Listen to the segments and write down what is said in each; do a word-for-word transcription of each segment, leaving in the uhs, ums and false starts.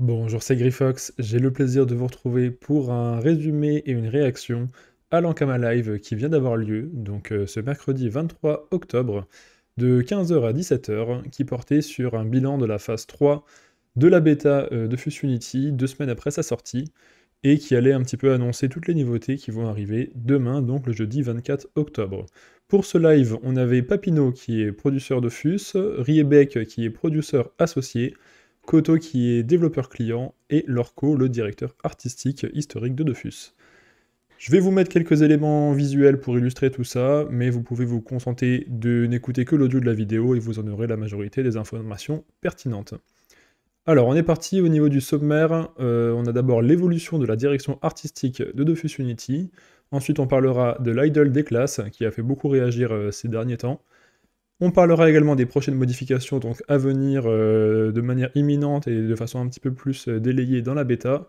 Bonjour, c'est Gryfox, j'ai le plaisir de vous retrouver pour un résumé et une réaction à l'Ankama Live qui vient d'avoir lieu, donc ce mercredi vingt-trois octobre, de quinze heures à dix-sept heures, qui portait sur un bilan de la phase trois de la bêta de Dofus Unity, deux semaines après sa sortie, et qui allait un petit peu annoncer toutes les nouveautés qui vont arriver demain, donc le jeudi vingt-quatre octobre. Pour ce live, on avait Papineau qui est producteur Dofus, Riebeck qui est producteur associé, Koto qui est développeur client, et Lorco, le directeur artistique historique de Dofus. Je vais vous mettre quelques éléments visuels pour illustrer tout ça, mais vous pouvez vous contenter de n'écouter que l'audio de la vidéo et vous en aurez la majorité des informations pertinentes. Alors on est parti au niveau du sommaire, euh, on a d'abord l'évolution de la direction artistique de Dofus Unity, ensuite on parlera de l'idle des classes qui a fait beaucoup réagir euh, ces derniers temps. On parlera également des prochaines modifications donc à venir euh, de manière imminente et de façon un petit peu plus délayée dans la bêta,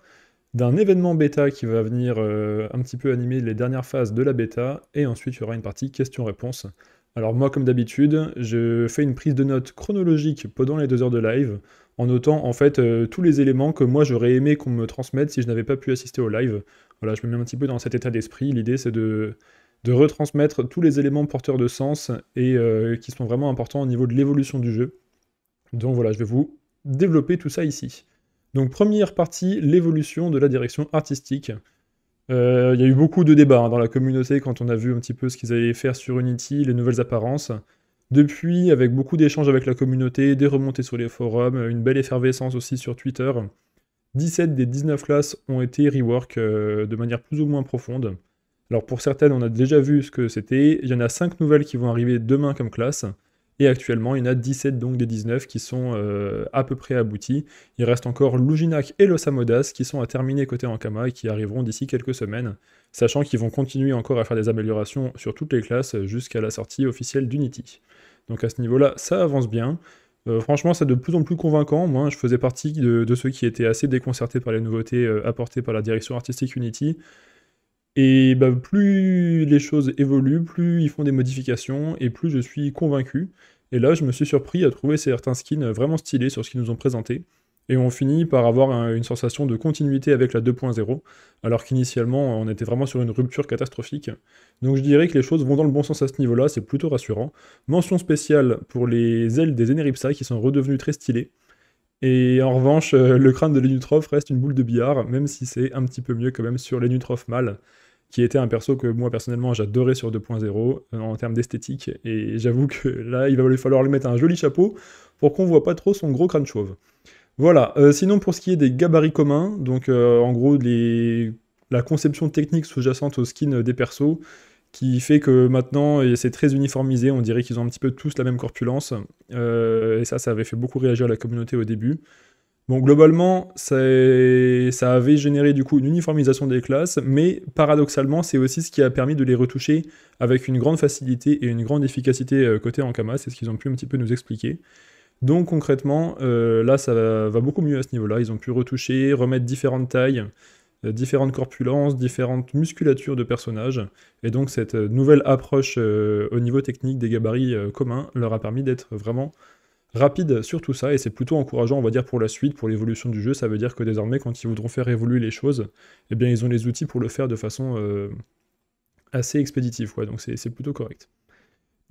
d'un événement bêta qui va venir euh, un petit peu animer les dernières phases de la bêta, et ensuite il y aura une partie questions-réponses. Alors moi comme d'habitude, je fais une prise de notes chronologique pendant les deux heures de live, en notant en fait euh, tous les éléments que moi j'aurais aimé qu'on me transmette si je n'avais pas pu assister au live. Voilà, je me mets un petit peu dans cet état d'esprit, l'idée c'est de... de retransmettre tous les éléments porteurs de sens et euh, qui sont vraiment importants au niveau de l'évolution du jeu. Donc voilà, je vais vous développer tout ça ici. Donc première partie, l'évolution de la direction artistique. Euh, y a eu beaucoup de débats hein, dans la communauté quand on a vu un petit peu ce qu'ils allaient faire sur Unity, les nouvelles apparences. Depuis, avec beaucoup d'échanges avec la communauté, des remontées sur les forums, une belle effervescence aussi sur Twitter, dix-sept des dix-neuf classes ont été rework euh, de manière plus ou moins profonde. Alors pour certaines, on a déjà vu ce que c'était, il y en a cinq nouvelles qui vont arriver demain comme classe, et actuellement il y en a dix-sept donc des dix-neuf qui sont euh, à peu près aboutis. Il reste encore Luginac et Lossamodas qui sont à terminer côté Ankama et qui arriveront d'ici quelques semaines, sachant qu'ils vont continuer encore à faire des améliorations sur toutes les classes jusqu'à la sortie officielle d'Unity. Donc à ce niveau-là, ça avance bien. Euh, franchement, c'est de plus en plus convaincant. Moi, je faisais partie de, de ceux qui étaient assez déconcertés par les nouveautés euh, apportées par la direction artistique Unity. Et bah, plus les choses évoluent, plus ils font des modifications, et plus je suis convaincu. Et là, je me suis surpris à trouver certains skins vraiment stylés sur ce qu'ils nous ont présenté. Et on finit par avoir un, une sensation de continuité avec la deux point zéro, alors qu'initialement, on était vraiment sur une rupture catastrophique. Donc je dirais que les choses vont dans le bon sens à ce niveau-là, c'est plutôt rassurant. Mention spéciale pour les ailes des Eniripsa qui sont redevenues très stylées. Et en revanche, le crâne de l'Enutroph reste une boule de billard, même si c'est un petit peu mieux quand même sur l'Enutroph mâle, qui était un perso que moi personnellement j'adorais sur deux point zéro en termes d'esthétique, et j'avoue que là il va lui falloir lui mettre un joli chapeau pour qu'on voit pas trop son gros crâne chauve. Voilà, euh, sinon pour ce qui est des gabarits communs, donc euh, en gros les... la conception technique sous-jacente aux skins des persos, qui fait que maintenant, c'est très uniformisé, on dirait qu'ils ont un petit peu tous la même corpulence, euh, et ça, ça avait fait beaucoup réagir à la communauté au début. Bon, globalement, ça avait généré du coup une uniformisation des classes, mais paradoxalement, c'est aussi ce qui a permis de les retoucher avec une grande facilité et une grande efficacité côté Ankama, c'est ce qu'ils ont pu un petit peu nous expliquer. Donc concrètement, euh, là, ça va beaucoup mieux à ce niveau-là, ils ont pu retoucher, remettre différentes tailles, différentes corpulences, différentes musculatures de personnages, et donc cette nouvelle approche euh, au niveau technique des gabarits euh, communs leur a permis d'être vraiment rapide sur tout ça, et c'est plutôt encourageant, on va dire, pour la suite, pour l'évolution du jeu. Ça veut dire que désormais, quand ils voudront faire évoluer les choses, eh bien ils ont les outils pour le faire de façon euh, assez expéditive, ouais, donc c'est plutôt correct.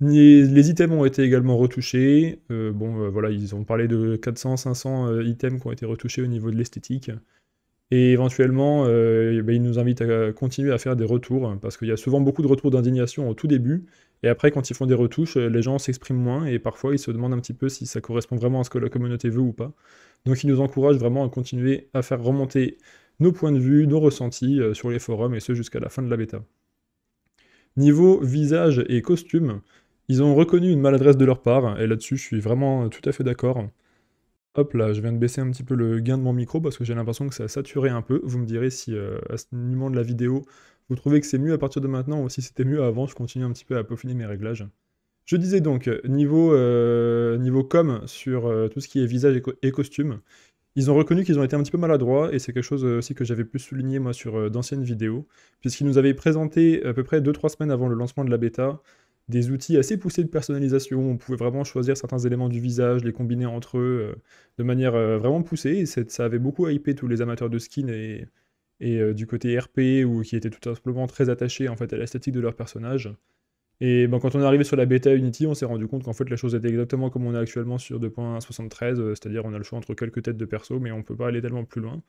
Les, les items ont été également retouchés, euh, bon euh, voilà, ils ont parlé de quatre cents à cinq cents euh, items qui ont été retouchés au niveau de l'esthétique, et éventuellement, euh, bah, il nous invite à continuer à faire des retours, hein, parce qu'il y a souvent beaucoup de retours d'indignation au tout début, et après quand ils font des retouches, les gens s'expriment moins, et parfois ils se demandent un petit peu si ça correspond vraiment à ce que la communauté veut ou pas. Donc il nous encourage vraiment à continuer à faire remonter nos points de vue, nos ressentis euh, sur les forums, et ce jusqu'à la fin de la bêta. Niveau visage et costume, ils ont reconnu une maladresse de leur part, et là-dessus je suis vraiment tout à fait d'accord. Hop là, je viens de baisser un petit peu le gain de mon micro parce que j'ai l'impression que ça a saturé un peu. Vous me direz si euh, à ce moment de la vidéo, vous trouvez que c'est mieux à partir de maintenant ou si c'était mieux avant. Je continue un petit peu à peaufiner mes réglages. Je disais donc, niveau, euh, niveau com sur euh, tout ce qui est visage et, co et costume, ils ont reconnu qu'ils ont été un petit peu maladroits, et c'est quelque chose aussi que j'avais pu souligner moi sur euh, d'anciennes vidéos, puisqu'ils nous avaient présenté à peu près deux trois semaines avant le lancement de la bêta des outils assez poussés de personnalisation. On pouvait vraiment choisir certains éléments du visage, les combiner entre eux euh, de manière euh, vraiment poussée. Et ça avait beaucoup hypé tous les amateurs de skin et, et euh, du côté R P, ou qui étaient tout simplement très attachés en fait, à l'esthétique de leur personnage. Et ben, quand on est arrivé sur la bêta Unity, on s'est rendu compte qu'en fait la chose était exactement comme on est actuellement sur deux point soixante-treize, euh, c'est-à-dire on a le choix entre quelques têtes de perso, mais on ne peut pas aller tellement plus loin.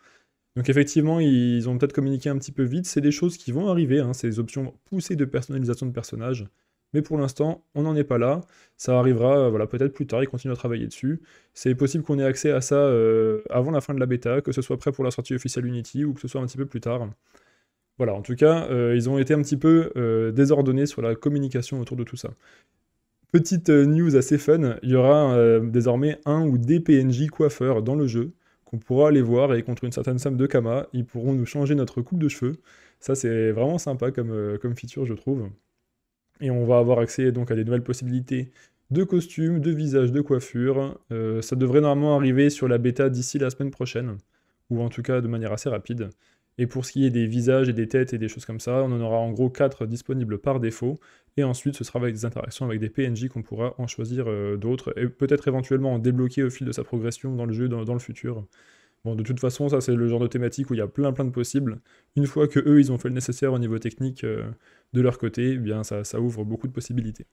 Donc effectivement, ils ont peut-être communiqué un petit peu vite, c'est des choses qui vont arriver, hein, ces options poussées de personnalisation de personnages, mais pour l'instant, on n'en est pas là, ça arrivera euh, voilà, peut-être plus tard, ils continuent à travailler dessus. C'est possible qu'on ait accès à ça euh, avant la fin de la bêta, que ce soit prêt pour la sortie officielle Unity, ou que ce soit un petit peu plus tard. Voilà, en tout cas, euh, ils ont été un petit peu euh, désordonnés sur la communication autour de tout ça. Petite euh, news assez fun, il y aura euh, désormais un ou des P N J coiffeurs dans le jeu, qu'on pourra aller voir, et contre une certaine somme de Kama, ils pourront nous changer notre coupe de cheveux. Ça, c'est vraiment sympa comme, euh, comme feature, je trouve. Et on va avoir accès donc à des nouvelles possibilités de costumes, de visages, de coiffures. Euh, ça devrait normalement arriver sur la bêta d'ici la semaine prochaine, ou en tout cas de manière assez rapide. Et pour ce qui est des visages et des têtes et des choses comme ça, on en aura en gros quatre disponibles par défaut, et ensuite ce sera avec des interactions avec des P N J qu'on pourra en choisir euh, d'autres, et peut-être éventuellement en débloquer au fil de sa progression dans le jeu, dans, dans le futur. Bon, de toute façon, ça c'est le genre de thématique où il y a plein plein de possibles. Une fois que eux, ils ont fait le nécessaire au niveau technique euh, de leur côté, eh bien ça, ça ouvre beaucoup de possibilités.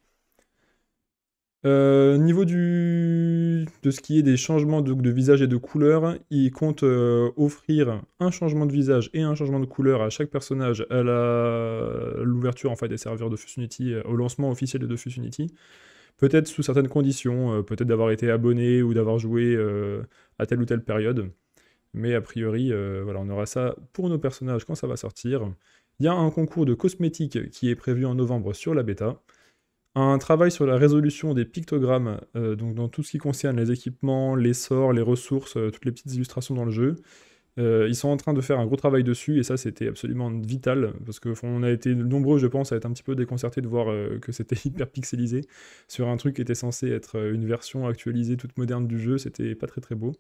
Euh, niveau du... de ce qui est des changements de, de visage et de couleur, ils comptent euh, offrir un changement de visage et un changement de couleur à chaque personnage à l'ouverture la... en fait, des serveurs Dofus Unity, euh, au lancement officiel de Dofus Unity. Peut-être sous certaines conditions, euh, peut-être d'avoir été abonné ou d'avoir joué euh, à telle ou telle période. Mais a priori, euh, voilà, on aura ça pour nos personnages quand ça va sortir. Il y a un concours de cosmétiques qui est prévu en novembre sur la bêta. Un travail sur la résolution des pictogrammes, euh, donc dans tout ce qui concerne les équipements, les sorts, les ressources, euh, toutes les petites illustrations dans le jeu. Euh, ils sont en train de faire un gros travail dessus, et ça c'était absolument vital, parce qu'on a été nombreux, je pense, à être un petit peu déconcertés de voir euh, que c'était hyper pixelisé sur un truc qui était censé être une version actualisée, toute moderne du jeu, c'était pas très très beau.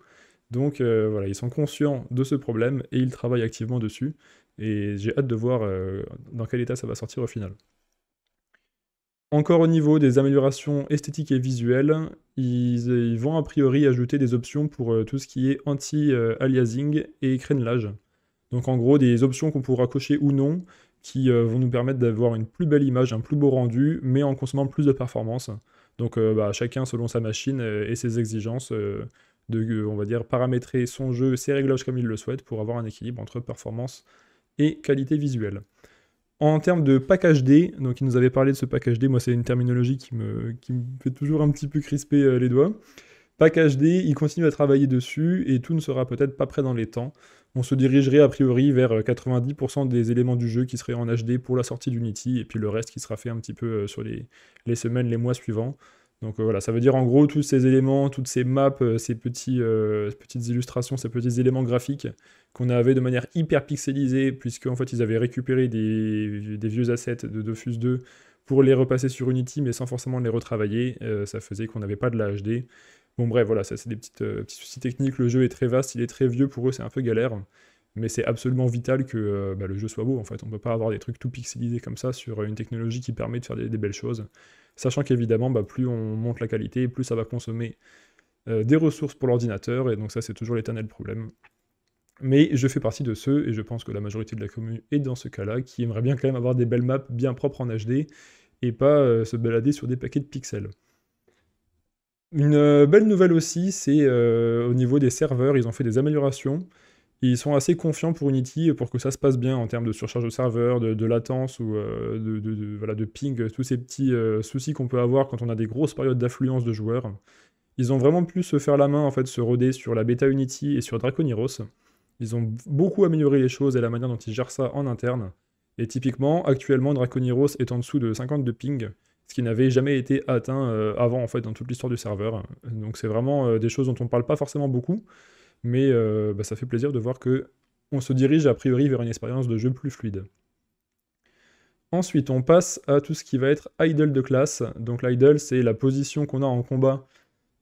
Donc euh, voilà, ils sont conscients de ce problème, et ils travaillent activement dessus, et j'ai hâte de voir euh, dans quel état ça va sortir au final. Encore au niveau des améliorations esthétiques et visuelles, ils, ils vont a priori ajouter des options pour euh, tout ce qui est anti-aliasing et crénelage. Donc en gros des options qu'on pourra cocher ou non, qui euh, vont nous permettre d'avoir une plus belle image, un plus beau rendu, mais en consommant plus de performance. Donc euh, bah, chacun selon sa machine euh, et ses exigences, euh, de, euh, on va dire, paramétrer son jeu, ses réglages comme il le souhaite, pour avoir un équilibre entre performance et qualité visuelle. En termes de pack H D, donc il nous avait parlé de ce pack H D, moi c'est une terminologie qui me, qui me fait toujours un petit peu crisper les doigts. Pack H D, il continue à travailler dessus, et tout ne sera peut-être pas prêt dans les temps. On se dirigerait a priori vers quatre-vingt-dix pour cent des éléments du jeu qui seraient en H D pour la sortie d'Unity, et puis le reste qui sera fait un petit peu sur les, les semaines, les mois suivants. Donc euh, voilà, ça veut dire en gros tous ces éléments, toutes ces maps, ces petits, euh, petites illustrations, ces petits éléments graphiques qu'on avait de manière hyper pixelisée, puisqu'en fait ils avaient récupéré des, des vieux assets de Dofus deux pour les repasser sur Unity, mais sans forcément les retravailler, euh, ça faisait qu'on n'avait pas de la H D. Bon bref, voilà, ça c'est des petites, euh, petits soucis techniques, le jeu est très vaste, il est très vieux, pour eux c'est un peu galère, mais c'est absolument vital que euh, bah, le jeu soit beau en fait, on ne peut pas avoir des trucs tout pixelisés comme ça sur une technologie qui permet de faire des, des belles choses. Sachant qu'évidemment, bah, plus on monte la qualité, plus ça va consommer euh, des ressources pour l'ordinateur, et donc ça c'est toujours l'éternel problème. Mais je fais partie de ceux, et je pense que la majorité de la commune est dans ce cas-là, qui aimerait bien quand même avoir des belles maps bien propres en H D, et pas euh, se balader sur des paquets de pixels. Une euh, belle nouvelle aussi, c'est euh, au niveau des serveurs, ils ont fait des améliorations. Ils sont assez confiants pour Unity pour que ça se passe bien en termes de surcharge de serveur, de, de latence ou euh, de, de, de, voilà, de ping, tous ces petits euh, soucis qu'on peut avoir quand on a des grosses périodes d'affluence de joueurs. Ils ont vraiment pu se faire la main, en fait, se roder sur la bêta Unity et sur Draconiros. Ils ont beaucoup amélioré les choses et la manière dont ils gèrent ça en interne. Et typiquement, actuellement, Draconiros est en dessous de cinquante de ping, ce qui n'avait jamais été atteint euh, avant, en fait, dans toute l'histoire du serveur. Donc c'est vraiment euh, des choses dont on ne parle pas forcément beaucoup. Mais euh, bah, ça fait plaisir de voir que on se dirige a priori vers une expérience de jeu plus fluide. Ensuite, on passe à tout ce qui va être idle de classe. Donc l'idle, c'est la position qu'on a en combat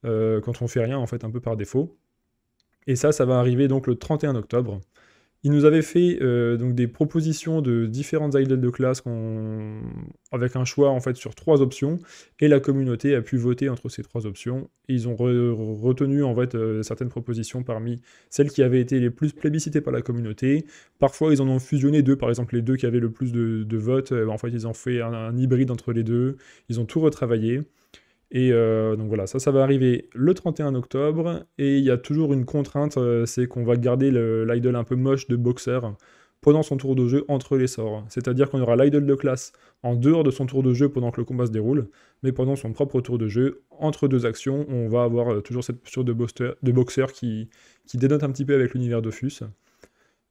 euh, quand on fait rien, en fait, un peu par défaut. Et ça, ça va arriver donc le trente et un octobre. Il nous avait fait euh, donc des propositions de différentes idoles de classe avec un choix en fait sur trois options, et la communauté a pu voter entre ces trois options. Et ils ont re retenu en fait euh, certaines propositions parmi celles qui avaient été les plus plébiscitées par la communauté. Parfois ils en ont fusionné deux, par exemple les deux qui avaient le plus de, de votes, euh, en fait ils ont fait un, un hybride entre les deux, ils ont tout retravaillé. Et euh, donc voilà, ça, ça va arriver le trente et un octobre, et il y a toujours une contrainte, euh, c'est qu'on va garder l'idol un peu moche de boxeur pendant son tour de jeu entre les sorts. C'est-à-dire qu'on aura l'idol de classe en dehors de son tour de jeu pendant que le combat se déroule, mais pendant son propre tour de jeu, entre deux actions, on va avoir toujours cette posture de, boxeur, de boxeur qui, qui dénote un petit peu avec l'univers Dofus.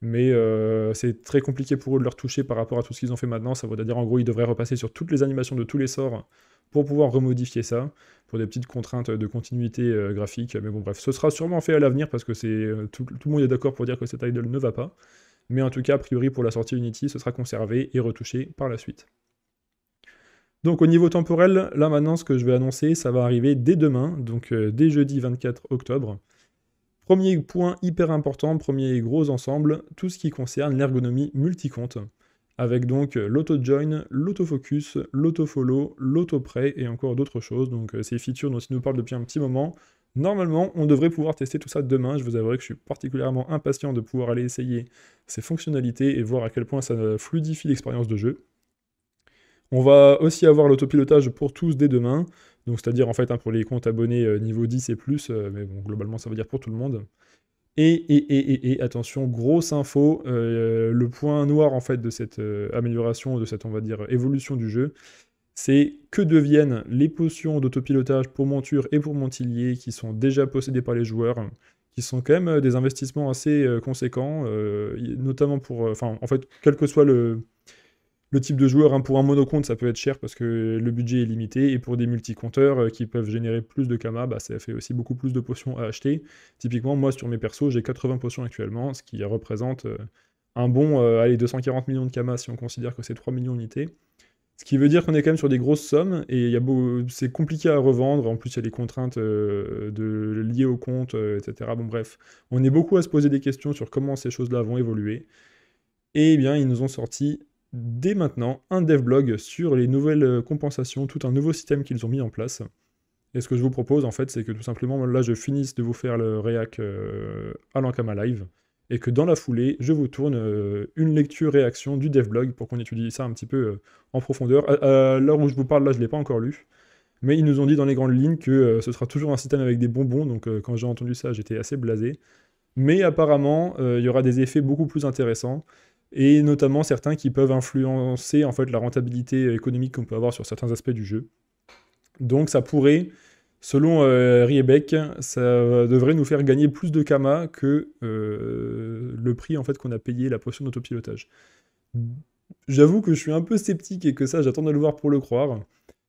Mais euh, c'est très compliqué pour eux de leur toucher par rapport à tout ce qu'ils ont fait maintenant, ça veut dire en gros ils devraient repasser sur toutes les animations de tous les sorts pour pouvoir remodifier ça, pour des petites contraintes de continuité euh, graphique. Mais bon bref, ce sera sûrement fait à l'avenir, parce que tout, tout le monde est d'accord pour dire que cette idol ne va pas. Mais en tout cas, a priori, pour la sortie Unity, ce sera conservé et retouché par la suite. Donc au niveau temporel, là maintenant, ce que je vais annoncer, ça va arriver dès demain, donc euh, dès jeudi vingt-quatre octobre. Premier point hyper important, premier gros ensemble, tout ce qui concerne l'ergonomie multicompte, avec donc l'auto-join, l'auto-focus, l'auto-follow, l'auto-prêt et encore d'autres choses. Donc ces features dont il nous parle depuis un petit moment. Normalement, on devrait pouvoir tester tout ça demain. Je vous avouerai que je suis particulièrement impatient de pouvoir aller essayer ces fonctionnalités et voir à quel point ça fluidifie l'expérience de jeu. On va aussi avoir l'autopilotage pour tous dès demain. Donc c'est-à-dire en fait pour les comptes abonnés niveau dix et plus, mais bon globalement ça veut dire pour tout le monde. Et, et, et, et, et attention, grosse info, euh, le point noir en fait de cette euh, amélioration, de cette on va dire évolution du jeu, c'est que deviennent les potions d'autopilotage pour monture et pour montilier qui sont déjà possédées par les joueurs, qui sont quand même des investissements assez euh, conséquents, euh, notamment pour, enfin euh, en fait quel que soit le... Le type de joueur, hein, pour un monocompte, ça peut être cher parce que le budget est limité. Et pour des multicompteurs euh, qui peuvent générer plus de kamas, bah, ça fait aussi beaucoup plus de potions à acheter. Typiquement, moi, sur mes persos, j'ai quatre-vingts potions actuellement, ce qui représente euh, un bon euh, allez, deux cent quarante millions de kamas si on considère que c'est trois millions d'unités. Ce qui veut dire qu'on est quand même sur des grosses sommes et c'est compliqué à revendre. En plus, il y a les contraintes euh, de, liées au compte, euh, et cetera. Bon, bref, on est beaucoup à se poser des questions sur comment ces choses-là vont évoluer. Et eh bien, ils nous ont sorti dès maintenant un devblog sur les nouvelles compensations, tout un nouveau système qu'ils ont mis en place. Et ce que je vous propose en fait, c'est que tout simplement là je finisse de vous faire le réac euh, à l'Ankama Live, et que dans la foulée je vous tourne euh, une lecture réaction du devblog pour qu'on étudie ça un petit peu euh, en profondeur. À, à l'heure où je vous parle là je ne l'ai pas encore lu, mais ils nous ont dit dans les grandes lignes que euh, ce sera toujours un système avec des bonbons, donc euh, quand j'ai entendu ça j'étais assez blasé. Mais apparemment il euh, y aura des effets beaucoup plus intéressants, et notamment certains qui peuvent influencer en fait la rentabilité économique qu'on peut avoir sur certains aspects du jeu. Donc ça pourrait, selon euh, Riebeck, ça devrait nous faire gagner plus de kamas que euh, le prix en fait qu'on a payé la potion d'autopilotage. J'avoue que je suis un peu sceptique et que ça j'attends de le voir pour le croire.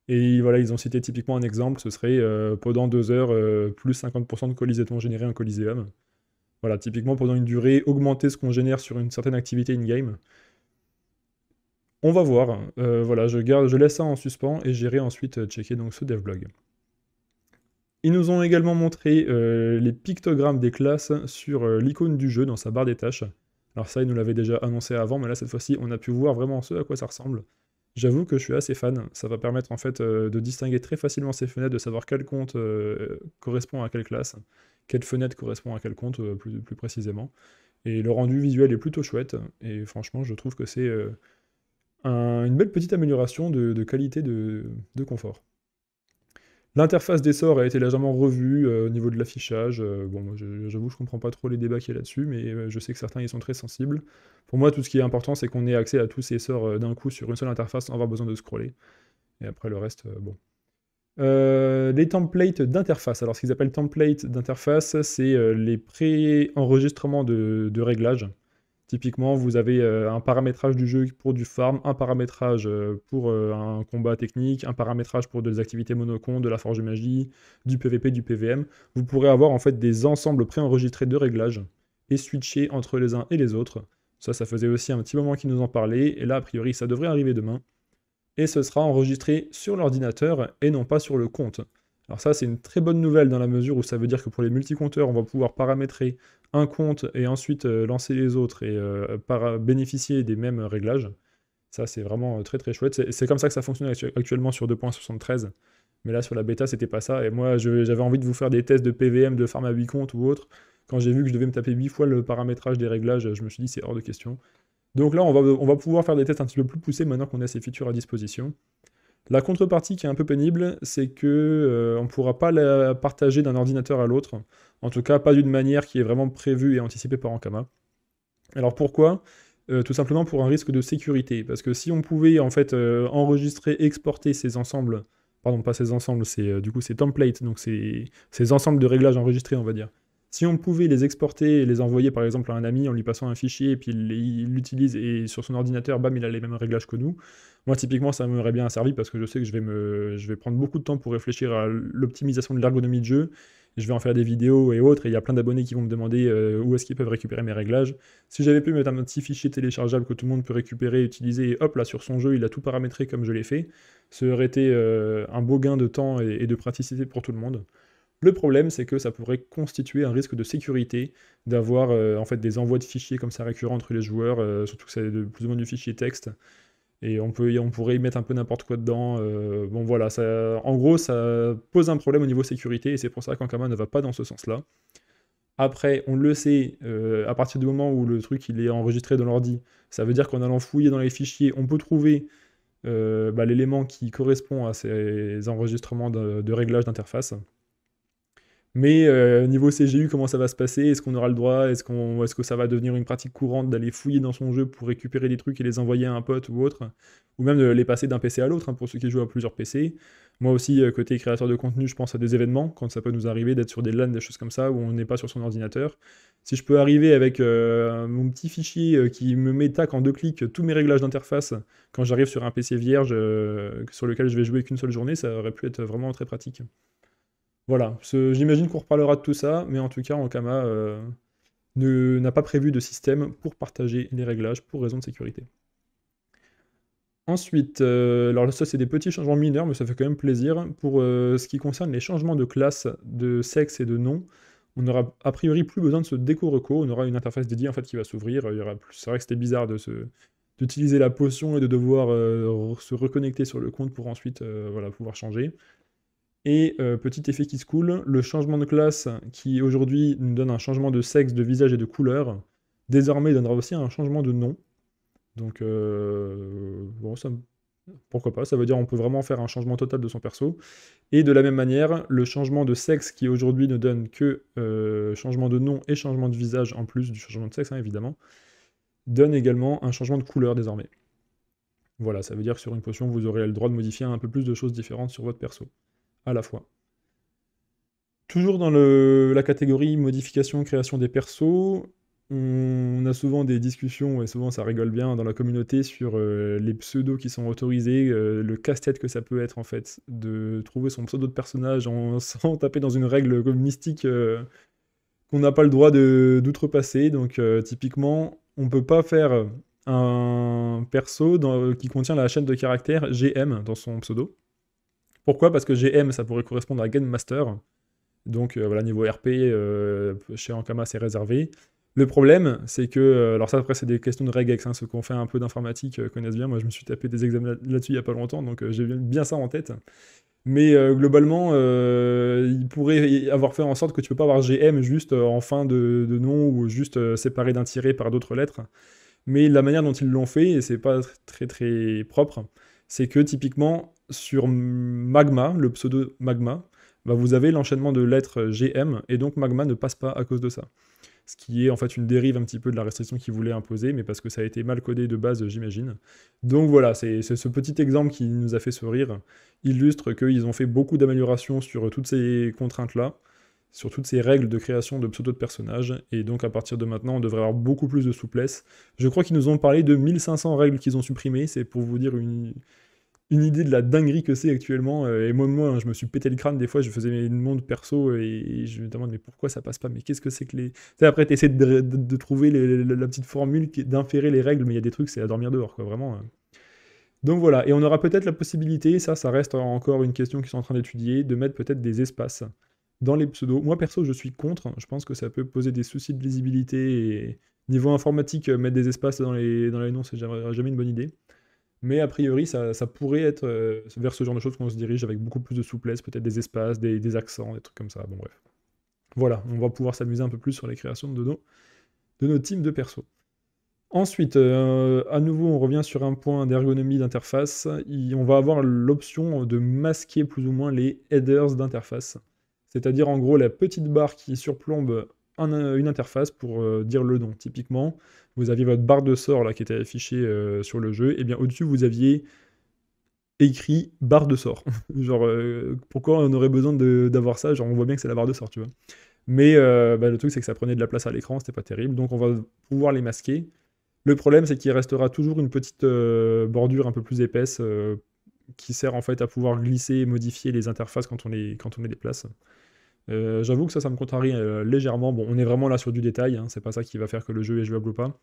Et voilà, ils ont cité typiquement un exemple, ce serait euh, pendant deux heures euh, plus cinquante pour cent de colisation générée en Coliseum. Voilà, typiquement pendant une durée, augmenter ce qu'on génère sur une certaine activité in-game. On va voir. Euh, voilà, je, garde, je laisse ça en suspens et j'irai ensuite checker donc ce devblog. Ils nous ont également montré euh, les pictogrammes des classes sur euh, l'icône du jeu dans sa barre des tâches. Alors ça, ils nous l'avaient déjà annoncé avant, mais là, cette fois-ci, on a pu voir vraiment ce à quoi ça ressemble. J'avoue que je suis assez fan. Ça va permettre en fait euh, de distinguer très facilement ces fenêtres, de savoir quel compte euh, correspond à quelle classe. Quelle fenêtre correspond à quel compte, euh, plus, plus précisément. Et le rendu visuel est plutôt chouette, et franchement, je trouve que c'est euh, un, une belle petite amélioration de, de qualité de, de confort. L'interface des sorts a été légèrement revue euh, au niveau de l'affichage. Euh, bon, moi, j'avoue, je comprends pas trop les débats qu'il y a là-dessus, mais je sais que certains y sont très sensibles. Pour moi, tout ce qui est important, c'est qu'on ait accès à tous ces sorts euh, d'un coup sur une seule interface sans avoir besoin de scroller. Et après, le reste, euh, bon... Euh, les templates d'interface. Alors ce qu'ils appellent templates d'interface, c'est euh, les pré-enregistrements de, de réglages. Typiquement, vous avez euh, un paramétrage du jeu pour du farm, un paramétrage euh, pour euh, un combat technique, un paramétrage pour des activités monocon, de la forge de magie, du P V P, du P V M. Vous pourrez avoir en fait des ensembles pré-enregistrés de réglages et switcher entre les uns et les autres. Ça, ça faisait aussi un petit moment qu'ils nous en parlaient, et là, a priori, ça devrait arriver demain. Et ce sera enregistré sur l'ordinateur et non pas sur le compte. Alors ça, c'est une très bonne nouvelle dans la mesure où ça veut dire que pour les multicompteurs, on va pouvoir paramétrer un compte et ensuite euh, lancer les autres et euh, par bénéficier des mêmes réglages. Ça, c'est vraiment euh, très très chouette. C'est comme ça que ça fonctionne actu actuellement sur deux point soixante-treize. Mais là, sur la bêta, c'était pas ça. Et moi, j'avais envie de vous faire des tests de P V M, de farm à huit comptes ou autre. Quand j'ai vu que je devais me taper huit fois le paramétrage des réglages, je me suis dit c'est hors de question. Donc là, on va, on va pouvoir faire des tests un petit peu plus poussés maintenant qu'on a ces features à disposition. La contrepartie qui est un peu pénible, c'est qu'on euh, ne pourra pas la partager d'un ordinateur à l'autre. En tout cas, pas d'une manière qui est vraiment prévue et anticipée par Ankama. Alors pourquoi ? Euh, tout simplement pour un risque de sécurité. Parce que si on pouvait en fait euh, enregistrer, exporter ces ensembles, pardon, pas ces ensembles, c'est euh, du coup ces templates, donc ces, ces ensembles de réglages enregistrés, on va dire. Si on pouvait les exporter et les envoyer par exemple à un ami en lui passant un fichier et puis il l'utilise et sur son ordinateur, bam, il a les mêmes réglages que nous. Moi typiquement ça m'aurait bien servi parce que je sais que je vais, me... je vais prendre beaucoup de temps pour réfléchir à l'optimisation de l'ergonomie de jeu. Je vais en faire des vidéos et autres et il y a plein d'abonnés qui vont me demander euh, où est-ce qu'ils peuvent récupérer mes réglages. Si j'avais pu mettre un petit fichier téléchargeable que tout le monde peut récupérer, utiliser et hop là sur son jeu il a tout paramétré comme je l'ai fait, ça aurait été euh, un beau gain de temps et, et de praticité pour tout le monde. Le problème, c'est que ça pourrait constituer un risque de sécurité d'avoir euh, en fait des envois de fichiers comme ça récurrents entre les joueurs, euh, surtout que c'est plus ou moins du fichier texte, et on, peut, on pourrait y mettre un peu n'importe quoi dedans. Euh, bon voilà, ça, en gros, ça pose un problème au niveau sécurité, et c'est pour ça qu'Ankama ne va pas dans ce sens-là. Après, on le sait, euh, à partir du moment où le truc il est enregistré dans l'ordi, ça veut dire qu'en allant fouiller dans les fichiers, on peut trouver euh, bah, l'élément qui correspond à ces enregistrements de, de réglages d'interface. Mais euh, niveau C G U, comment ça va se passer? Est-ce qu'on aura le droit? Est-ce qu'on, est-ce que ça va devenir une pratique courante d'aller fouiller dans son jeu pour récupérer des trucs et les envoyer à un pote ou autre? Ou même de les passer d'un P C à l'autre, hein, pour ceux qui jouent à plusieurs P C. Moi aussi, côté créateur de contenu, je pense à des événements, quand ça peut nous arriver d'être sur des LAN, des choses comme ça, où on n'est pas sur son ordinateur. Si je peux arriver avec euh, mon petit fichier qui me met tac en deux clics tous mes réglages d'interface quand j'arrive sur un P C vierge euh, sur lequel je vais jouer qu'une seule journée, ça aurait pu être vraiment très pratique. Voilà, j'imagine qu'on reparlera de tout ça, mais en tout cas, Ankama euh, n'a pas prévu de système pour partager les réglages pour raison de sécurité. Ensuite, euh, alors ça c'est des petits changements mineurs, mais ça fait quand même plaisir. Pour euh, ce qui concerne les changements de classe, de sexe et de nom, on n'aura a priori plus besoin de ce déco-reco, on aura une interface dédiée en fait qui va s'ouvrir. Plus... C'est vrai que c'était bizarre de se... d'utiliser la potion et de devoir euh, se reconnecter sur le compte pour ensuite euh, voilà, pouvoir changer. Et euh, petit effet qui se coule, le changement de classe qui aujourd'hui nous donne un changement de sexe, de visage et de couleur, désormais donnera aussi un changement de nom. Donc euh, bon, ça, pourquoi pas, ça veut dire qu'on peut vraiment faire un changement total de son perso. Et de la même manière, le changement de sexe qui aujourd'hui ne donne que euh, changement de nom et changement de visage, en plus du changement de sexe hein, évidemment, donne également un changement de couleur désormais. Voilà, ça veut dire que sur une potion vous aurez le droit de modifier un peu plus de choses différentes sur votre perso. À la fois. Toujours dans le, la catégorie modification, création des persos, on a souvent des discussions, et souvent ça rigole bien dans la communauté, sur euh, les pseudos qui sont autorisés, euh, le casse-tête que ça peut être en fait, de trouver son pseudo de personnage en, sans taper dans une règle mystique euh, qu'on n'a pas le droit d'outrepasser. Donc euh, typiquement, on ne peut pas faire un perso dans, qui contient la chaîne de caractères G M dans son pseudo. Pourquoi? Parce que G M, ça pourrait correspondre à Game Master. Donc euh, voilà, niveau R P, euh, chez Ankama, c'est réservé. Le problème, c'est que... Alors ça, après, c'est des questions de regex. Hein, ceux qui ont fait un peu d'informatique euh, connaissent bien. Moi, je me suis tapé des examens là-dessus il n'y a pas longtemps, donc euh, j'ai bien ça en tête. Mais euh, globalement, euh, il pourrait avoir fait en sorte que tu ne peux pas avoir G M juste euh, en fin de, de nom ou juste euh, séparé d'un tiret par d'autres lettres. Mais la manière dont ils l'ont fait, et c'est pas très, très, très propre, c'est que typiquement... sur Magma, le pseudo Magma, bah vous avez l'enchaînement de lettres G M, et donc Magma ne passe pas à cause de ça. Ce qui est en fait une dérive un petit peu de la restriction qu'ils voulaient imposer, mais parce que ça a été mal codé de base, j'imagine. Donc voilà, c'est ce petit exemple qui nous a fait sourire, illustre qu'ils ont fait beaucoup d'améliorations sur toutes ces contraintes-là, sur toutes ces règles de création de pseudo de personnages, et donc à partir de maintenant, on devrait avoir beaucoup plus de souplesse. Je crois qu'ils nous ont parlé de mille cinq cents règles qu'ils ont supprimées, c'est pour vous dire une... une idée de la dinguerie que c'est actuellement, et moi, moi, je me suis pété le crâne, des fois, je faisais mes noms de perso, et je me demande, mais pourquoi ça passe pas, mais qu'est-ce que c'est que les... Tu sais, après, t'essaies de, de, de trouver les, la petite formule, d'inférer les règles, mais il y a des trucs, c'est à dormir dehors, quoi, vraiment. Donc voilà, et on aura peut-être la possibilité, ça, ça reste encore une question qu'ils sont en train d'étudier, de mettre peut-être des espaces dans les pseudos. Moi, perso, je suis contre. Je pense que ça peut poser des soucis de lisibilité et niveau informatique, mettre des espaces dans les, dans les noms, c'est jamais une bonne idée. Mais a priori, ça, ça pourrait être euh, vers ce genre de choses qu'on se dirige avec beaucoup plus de souplesse, peut-être des espaces, des, des accents, des trucs comme ça. Bon, bref. Voilà, on va pouvoir s'amuser un peu plus sur les créations de nos, de nos teams de perso. Ensuite, euh, à nouveau, on revient sur un point d'ergonomie d'interface. On va avoir l'option de masquer plus ou moins les headers d'interface. C'est-à-dire, en gros, la petite barre qui surplombe un, une interface pour euh, dire le nom. Typiquement, vous aviez votre barre de sort là, qui était affichée euh, sur le jeu. Et bien, au-dessus, vous aviez écrit « barre de sort ». Genre, euh, pourquoi on aurait besoin d'avoir ça? Genre, on voit bien que c'est la barre de sort, tu vois. Mais euh, bah, le truc, c'est que ça prenait de la place à l'écran, c'était pas terrible. Donc, on va pouvoir les masquer. Le problème, c'est qu'il restera toujours une petite euh, bordure un peu plus épaisse euh, qui sert en fait à pouvoir glisser et modifier les interfaces quand on les, quand on les déplace. Euh, J'avoue que ça, ça me contrarie euh, légèrement. Bon, on est vraiment là sur du détail, hein, c'est pas ça qui va faire que le jeu est jouable ou pas.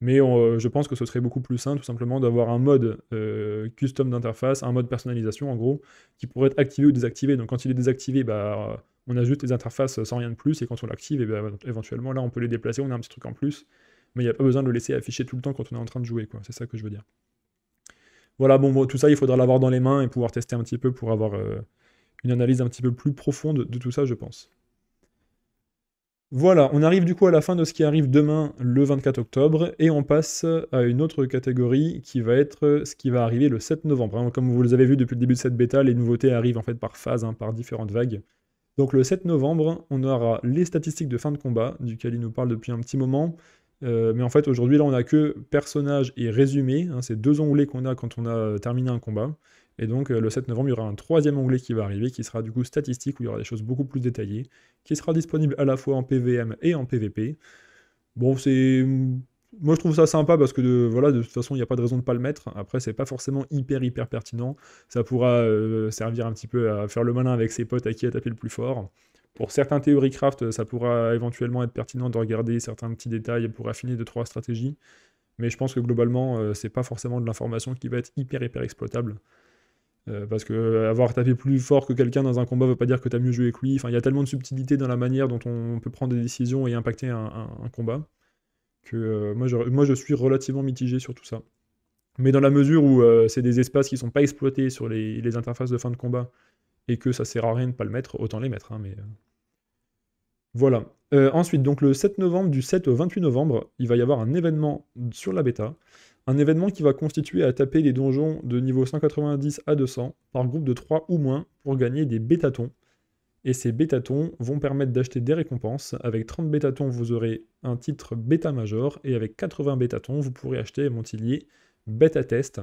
Mais on, euh, je pense que ce serait beaucoup plus sain, tout simplement, d'avoir un mode euh, custom d'interface, un mode personnalisation, en gros, qui pourrait être activé ou désactivé. Donc quand il est désactivé, bah, on ajoute les interfaces sans rien de plus, et quand on l'active, et bah, éventuellement, là, on peut les déplacer, on a un petit truc en plus. Mais il n'y a pas besoin de le laisser afficher tout le temps quand on est en train de jouer, quoi. C'est ça que je veux dire. Voilà, bon, bon tout ça, il faudra l'avoir dans les mains et pouvoir tester un petit peu pour avoir euh, une analyse un petit peu plus profonde de tout ça, je pense. Voilà, on arrive du coup à la fin de ce qui arrive demain, le vingt-quatre octobre, et on passe à une autre catégorie qui va être ce qui va arriver le sept novembre. Hein. Comme vous les avez vu depuis le début de cette bêta, les nouveautés arrivent en fait par phase, hein, par différentes vagues. Donc le sept novembre, on aura les statistiques de fin de combat, duquel il nous parle depuis un petit moment. Euh, mais en fait, aujourd'hui, là, on n'a que personnages et résumé. Hein, c'est deux onglets qu'on a quand on a terminé un combat. Et donc, euh, le sept novembre, il y aura un troisième onglet qui va arriver, qui sera du coup statistique, où il y aura des choses beaucoup plus détaillées, qui sera disponible à la fois en P V M et en P V P. Bon, c'est... Moi, je trouve ça sympa, parce que de, voilà, de toute façon, il n'y a pas de raison de ne pas le mettre. Après, c'est pas forcément hyper, hyper pertinent. Ça pourra euh, servir un petit peu à faire le malin avec ses potes à qui a tapé le plus fort. Pour certains théorycraft, ça pourra éventuellement être pertinent de regarder certains petits détails pour affiner deux trois stratégies. Mais je pense que globalement, euh, c'est pas forcément de l'information qui va être hyper, hyper exploitable. Euh, parce que avoir tapé plus fort que quelqu'un dans un combat ne veut pas dire que tu as mieux joué que lui. Enfin, il y a tellement de subtilité dans la manière dont on peut prendre des décisions et impacter un, un, un combat que euh, moi, je, moi, je suis relativement mitigé sur tout ça. Mais dans la mesure où euh, c'est des espaces qui ne sont pas exploités sur les, les interfaces de fin de combat, et que ça sert à rien de ne pas le mettre, autant les mettre. Hein, mais... Voilà. Euh, ensuite, donc le sept novembre, du sept au vingt-huit novembre, il va y avoir un événement sur la bêta. Un événement qui va constituer à taper les donjons de niveau cent quatre-vingt-dix à deux cents par groupe de trois ou moins pour gagner des bétatons. Et ces bétatons vont permettre d'acheter des récompenses. Avec trente bétatons, vous aurez un titre bêta major, et avec quatre-vingts bétatons, vous pourrez acheter à Montillier bêta test.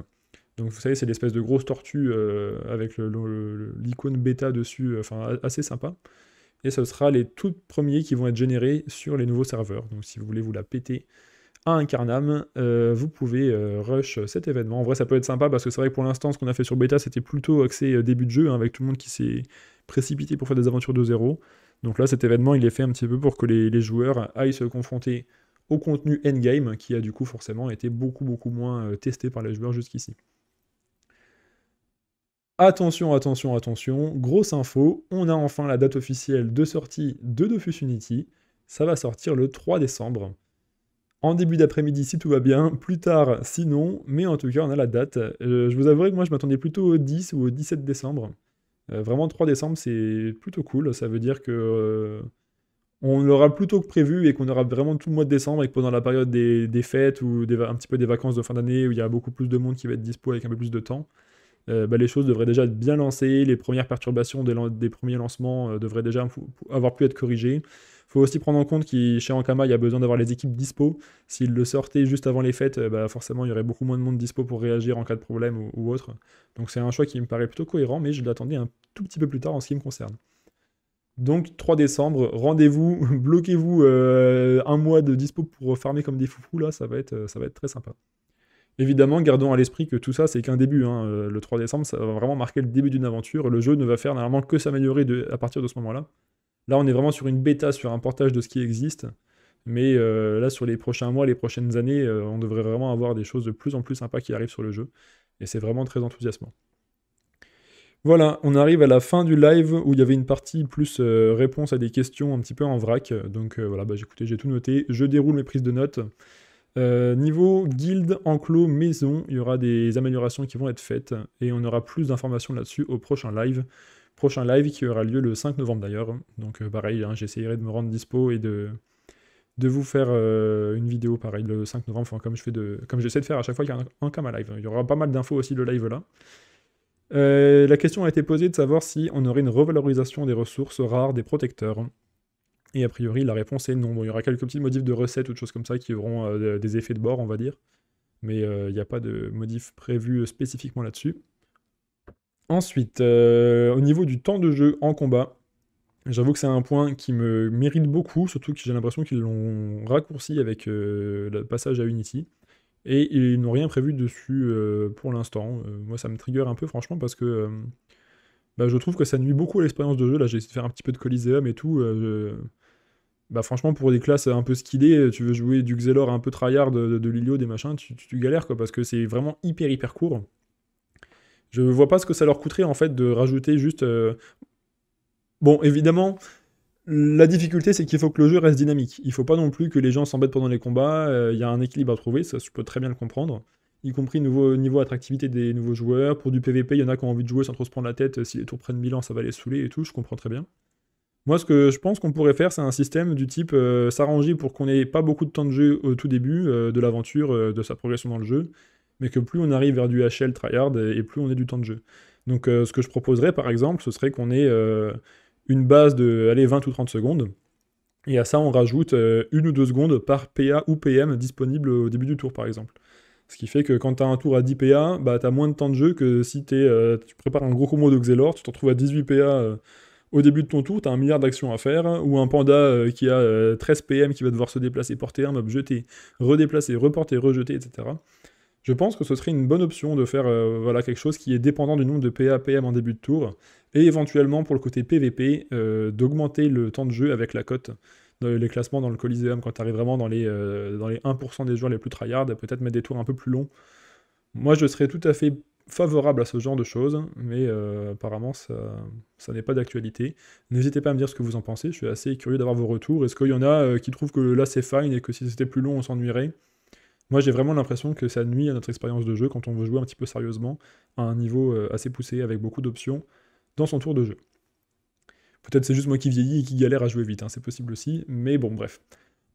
Donc vous savez, c'est l'espèce de grosse tortue euh, avec l'icône bêta dessus, enfin euh, assez sympa. Et ce sera les tout premiers qui vont être générés sur les nouveaux serveurs. Donc si vous voulez vous la péter à Incarnam, euh, vous pouvez euh, rush cet événement. En vrai, ça peut être sympa, parce que c'est vrai que pour l'instant, ce qu'on a fait sur bêta, c'était plutôt axé début de jeu, hein, avec tout le monde qui s'est précipité pour faire des aventures de zéro. Donc là, cet événement, il est fait un petit peu pour que les, les joueurs aillent se confronter au contenu endgame, qui a du coup forcément été beaucoup, beaucoup moins testé par les joueurs jusqu'ici. Attention, attention, attention, grosse info, on a enfin la date officielle de sortie de Dofus Unity, ça va sortir le trois décembre. En début d'après-midi si tout va bien, plus tard sinon, mais en tout cas on a la date. Euh, je vous avouerai que moi je m'attendais plutôt au dix ou au dix-sept décembre. Euh, vraiment trois décembre c'est plutôt cool, ça veut dire que euh, on l'aura plus tôt que prévu et qu'on aura vraiment tout le mois de décembre et que pendant la période des, des fêtes ou des, un petit peu des vacances de fin d'année où il y a beaucoup plus de monde qui va être dispo avec un peu plus de temps. Euh, bah les choses devraient déjà être bien lancées, les premières perturbations des, lan des premiers lancements euh, devraient déjà avoir pu être corrigées. Il faut aussi prendre en compte que chez Ankama, il y a besoin d'avoir les équipes dispo. S'ils le sortaient juste avant les fêtes, euh, bah forcément il y aurait beaucoup moins de monde dispo pour réagir en cas de problème ou, ou autre. Donc c'est un choix qui me paraît plutôt cohérent, mais je l'attendais un tout petit peu plus tard en ce qui me concerne. Donc trois décembre, rendez-vous, bloquez-vous euh, un mois de dispo pour farmer comme des foufous, là, ça va être, ça va être très sympa. Évidemment, gardons à l'esprit que tout ça, c'est qu'un début. Hein. Le trois décembre, ça va vraiment marquer le début d'une aventure. Le jeu ne va faire normalement que s'améliorer à partir de ce moment-là. Là, on est vraiment sur une bêta, sur un portage de ce qui existe. Mais euh, là, sur les prochains mois, les prochaines années, euh, on devrait vraiment avoir des choses de plus en plus sympas qui arrivent sur le jeu. Et c'est vraiment très enthousiasmant. Voilà, on arrive à la fin du live où il y avait une partie plus euh, réponse à des questions un petit peu en vrac. Donc euh, voilà, bah, écoutez, j'ai tout noté. Je déroule mes prises de notes. Euh, niveau guilde, enclos, maison, il y aura des améliorations qui vont être faites. Et on aura plus d'informations là-dessus au prochain live. Prochain live qui aura lieu le cinq novembre d'ailleurs. Donc euh, pareil, hein, j'essayerai de me rendre dispo et de, de vous faire euh, une vidéo pareil le cinq novembre. Enfin, comme je fais de, comme j'essaie de faire à chaque fois qu'il y a un Ankama Live. Il y aura pas mal d'infos aussi le live là. Euh, la question a été posée de savoir si on aurait une revalorisation des ressources rares des protecteurs. Et a priori, la réponse est non. Bon, il y aura quelques petits modifs de recettes ou de choses comme ça qui auront euh, des effets de bord, on va dire. Mais il euh, n'y a pas de modif prévu spécifiquement là-dessus. Ensuite, euh, au niveau du temps de jeu en combat, j'avoue que c'est un point qui me mérite beaucoup, surtout que j'ai l'impression qu'ils l'ont raccourci avec euh, le passage à Unity. Et ils n'ont rien prévu dessus euh, pour l'instant. Euh, moi, ça me trigger un peu, franchement, parce que euh, bah, je trouve que ça nuit beaucoup à l'expérience de jeu. Là, j'ai essayé de faire un petit peu de Coliseum et tout. Euh, je... bah, franchement, pour des classes un peu skillées, tu veux jouer du Xelor un peu tryhard, de, de Lilio, des machins, tu, tu, tu galères, quoi, parce que c'est vraiment hyper, hyper court. Je vois pas ce que ça leur coûterait, en fait, de rajouter juste... Euh... Bon, évidemment... La difficulté, c'est qu'il faut que le jeu reste dynamique. Il ne faut pas non plus que les gens s'embêtent pendant les combats. Il euh, y a un équilibre à trouver, ça je peux très bien le comprendre. Y compris nouveau, niveau attractivité des nouveaux joueurs. Pour du P V P, il y en a qui ont envie de jouer sans trop se prendre la tête. Si les tours prennent mille ans, ça va les saouler et tout, je comprends très bien. Moi, ce que je pense qu'on pourrait faire, c'est un système du type euh, s'arranger pour qu'on n'ait pas beaucoup de temps de jeu au tout début euh, de l'aventure, euh, de sa progression dans le jeu, mais que plus on arrive vers du H L tryhard et plus on ait du temps de jeu. Donc euh, ce que je proposerais, par exemple, ce serait qu'on ait... Euh, une base de allez, vingt ou trente secondes, et à ça on rajoute euh, une ou deux secondes par P A ou P M disponible au début du tour par exemple. Ce qui fait que quand tu as un tour à dix P A, bah, tu as moins de temps de jeu que si t'es, euh, tu prépares un gros combo de Xelor, tu te retrouves à dix-huit P A euh, au début de ton tour, tu as un milliard d'actions à faire, ou un panda euh, qui a euh, treize P M qui va devoir se déplacer, porter un mob, jeter, redéplacer, reporter, rejeter, et cetera. Je pense que ce serait une bonne option de faire euh, voilà, quelque chose qui est dépendant du nombre de P A P M en début de tour, et éventuellement pour le côté P V P, euh, d'augmenter le temps de jeu avec la cote. Dans les classements dans le Coliseum, quand tu arrives vraiment dans les, euh, dans les un pour cent des joueurs les plus tryhard, peut-être mettre des tours un peu plus longs. Moi je serais tout à fait favorable à ce genre de choses, mais euh, apparemment ça, ça n'est pas d'actualité. N'hésitez pas à me dire ce que vous en pensez, je suis assez curieux d'avoir vos retours. Est-ce qu'il y en a euh, qui trouvent que là c'est fine et que si c'était plus long on s'ennuierait? Moi, j'ai vraiment l'impression que ça nuit à notre expérience de jeu quand on veut jouer un petit peu sérieusement, à un niveau assez poussé, avec beaucoup d'options, dans son tour de jeu. Peut-être c'est juste moi qui vieillis et qui galère à jouer vite, hein, c'est possible aussi, mais bon, bref.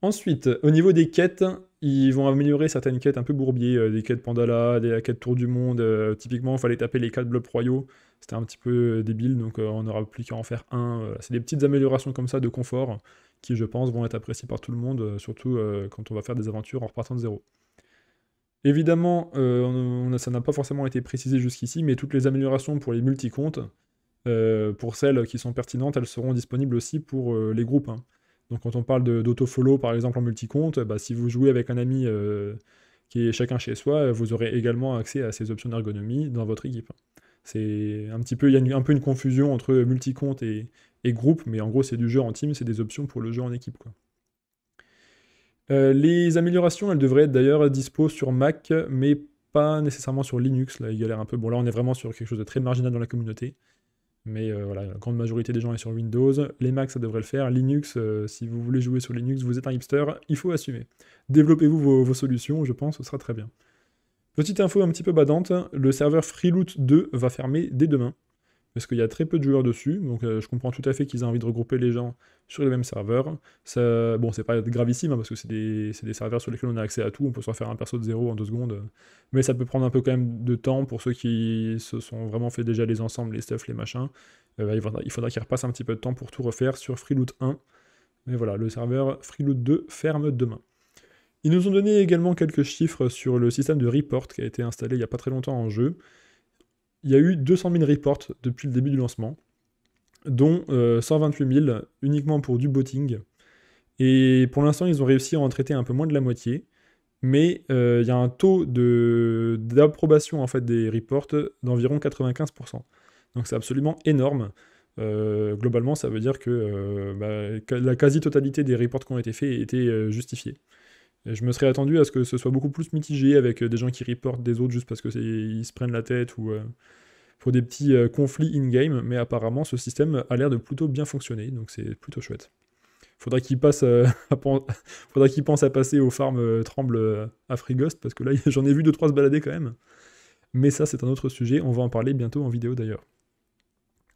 Ensuite, au niveau des quêtes, ils vont améliorer certaines quêtes un peu bourbiers, euh, des quêtes Pandala, des quêtes Tour du Monde, euh, typiquement, il fallait taper les quatre blocs royaux, c'était un petit peu débile, donc euh, on n'aura plus qu'à en faire un. Euh, c'est des petites améliorations comme ça de confort, qui, je pense, vont être appréciées par tout le monde, euh, surtout euh, quand on va faire des aventures en repartant de zéro. Évidemment, euh, on a, ça n'a pas forcément été précisé jusqu'ici, mais toutes les améliorations pour les multicomptes, euh, pour celles qui sont pertinentes, elles seront disponibles aussi pour euh, les groupes. Hein. Donc quand on parle d'auto-follow par exemple en multicompte, bah, si vous jouez avec un ami euh, qui est chacun chez soi, vous aurez également accès à ces options d'ergonomie dans votre équipe. C'est un petit peu, il y a une, un peu une confusion entre multicompte et, et groupe, mais en gros c'est du jeu en team, c'est des options pour le jeu en équipe, quoi. Euh, les améliorations, elles devraient être d'ailleurs dispo sur Mac, mais pas nécessairement sur Linux, là, il galère un peu. Bon, là, on est vraiment sur quelque chose de très marginal dans la communauté, mais euh, voilà, la grande majorité des gens est sur Windows. Les Mac, ça devrait le faire. Linux, euh, si vous voulez jouer sur Linux, vous êtes un hipster, il faut assumer. Développez-vous vos, vos solutions, je pense, ce sera très bien. Petite info un petit peu badante, le serveur Freeloot deux va fermer dès demain, parce qu'il y a très peu de joueurs dessus, donc euh, je comprends tout à fait qu'ils aient envie de regrouper les gens sur les mêmes serveurs. Ça, bon, c'est pas gravissime, hein, parce que c'est des, des serveurs sur lesquels on a accès à tout, on peut se faire un perso de zéro en deux secondes, euh, mais ça peut prendre un peu quand même de temps pour ceux qui se sont vraiment fait déjà les ensembles, les stuffs, les machins. Euh, il faudra, il faudra qu'ils repassent un petit peu de temps pour tout refaire sur Freeloot un. Mais voilà, le serveur Freeloot deux ferme demain. Ils nous ont donné également quelques chiffres sur le système de report qui a été installé il n'y a pas très longtemps en jeu. Il y a eu deux cent mille reports depuis le début du lancement, dont euh, cent vingt-huit mille uniquement pour du botting. Et pour l'instant, ils ont réussi à en traiter un peu moins de la moitié. Mais euh, il y a un taux d'approbation de, en fait, des reports d'environ quatre-vingt-quinze pour cent. Donc c'est absolument énorme. Euh, globalement, ça veut dire que euh, bah, la quasi-totalité des reports qui ont été faits étaient euh, justifiés. Je me serais attendu à ce que ce soit beaucoup plus mitigé, avec des gens qui reportent des autres juste parce qu'ils se prennent la tête, ou euh, pour des petits euh, conflits in-game, mais apparemment ce système a l'air de plutôt bien fonctionner, donc c'est plutôt chouette. Faudra qu'ils euh, qu pensent à passer aux farms euh, Tremble euh, à Frigost, parce que là j'en ai vu deux trois se balader quand même. Mais ça c'est un autre sujet, on va en parler bientôt en vidéo d'ailleurs.